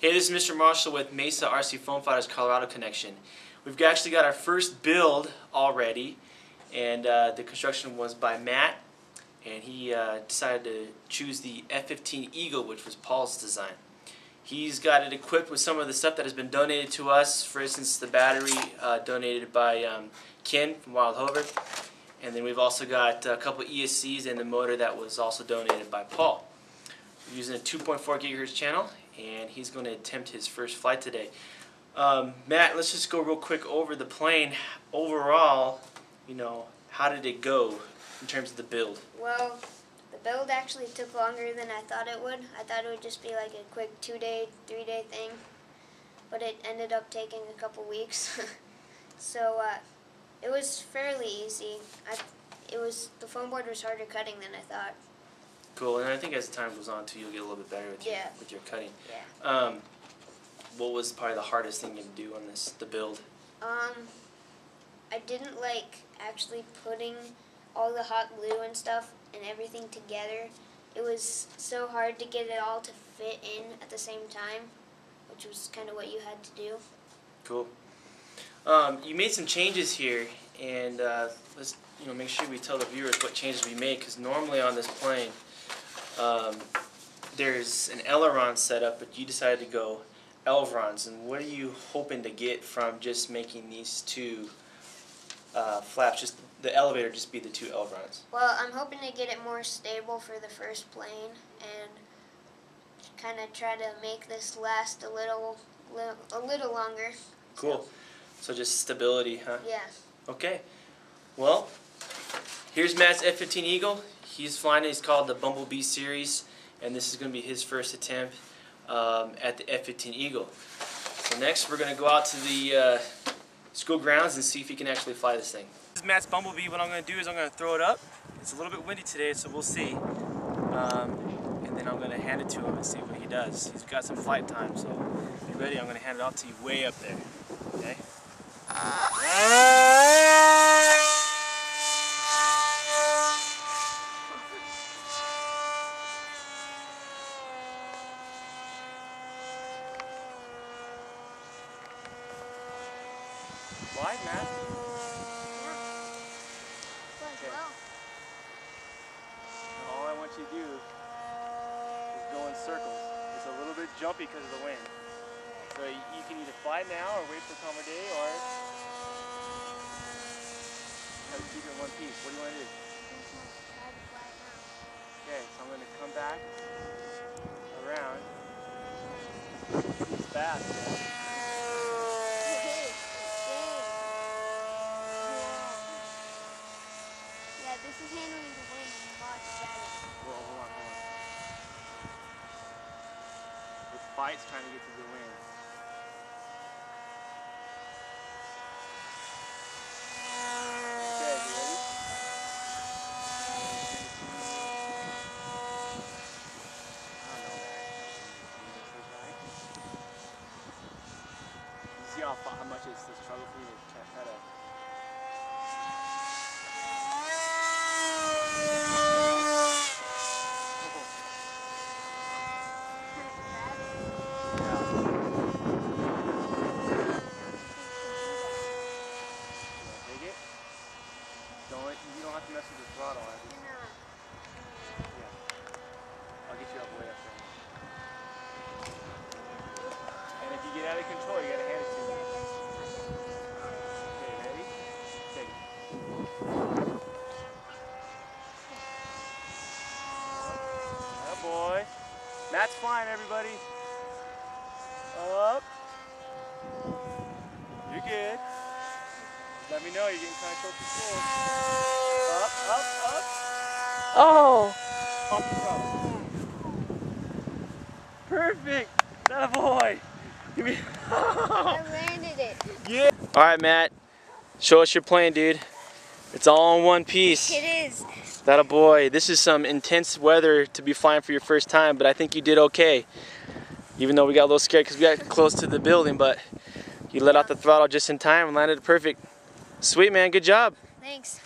This is Mr. Marshall with Mesa RC Foam Fighters Colorado Connection. We've actually got our first build already, and the construction was by Matt, and he decided to choose the F-15 Eagle, which was Paul's design. He's got it equipped with some of the stuff that has been donated to us, for instance the battery donated by Ken from Wild Hover, and then we've also got a couple ESCs and the motor that was also donated by Paul. We're using a 2.4 gigahertz channel, and he's going to attempt his first flight today. Matt, let's just go real quick over the plane. Overall, you know, how did it go in terms of the build? Well, the build actually took longer than I thought it would. I thought it would just be like a quick 2-day, 3-day thing, but it ended up taking a couple weeks. So it was fairly easy. The foam board was harder cutting than I thought. Cool, and I think as time goes on too, you'll get a little bit better with your cutting. Yeah. What was probably the hardest thing you had to do on the build? I didn't like actually putting all the hot glue and stuff and everything together. It was so hard to get it all to fit in at the same time, which was kind of what you had to do. Cool. You made some changes here, and let's make sure we tell the viewers what changes we made, because normally on this plane, there's an aileron setup, but you decided to go elvrons. And what are you hoping to get from just making these two flaps, just the elevator, just be the two elvrons? Well, I'm hoping to get it more stable for the first plane, and kind of try to make this last a little longer. Cool. So just stability, huh? Yeah. Okay. Well, here's Matt's F-15 Eagle. He's flying it. He's called the Bumblebee Series, and this is going to be his first attempt at the F-15 Eagle. So next, we're going to go out to the school grounds and see if he can actually fly this thing. This is Matt's Bumblebee. What I'm going to do is I'm going to throw it up. It's a little bit windy today, so we'll see. And then I'm going to hand it to him and see what he does. He's got some flight time, so if you're ready, I'm going to hand it off to you way up there. Okay? Why, Matt? Yeah. Okay. Well. All I want you to do is go in circles. It's a little bit jumpy because of the wind. So you can either fly now or wait for a calmer day, or have to keep it in one piece. What do you want to do? Okay, so I'm going to come back around. It's fast, yeah. Bite's trying to get to the wind. Okay, you ready? You see how much it's a struggle for me to try to. You don't have to mess with the throttle, I think. No. Yeah. I'll get you up way up there. And if you get out of control, you gotta hand it to me. Okay, ready? Take it. Oh boy. Matt's flying, everybody. Up. You're good. Let me know, you're getting kind of close to the floor. Up, up, up. Oh! Up and go. Perfect! That boy! Give me. I landed it. Yeah. Alright, Matt. Show us your plane, dude. It's all in one piece. It is. That a boy. This is some intense weather to be flying for your first time, but I think you did okay. Even though we got a little scared because we got close to the building, but you let out the throttle just in time and landed it perfect. Sweet, man. Good job. Thanks.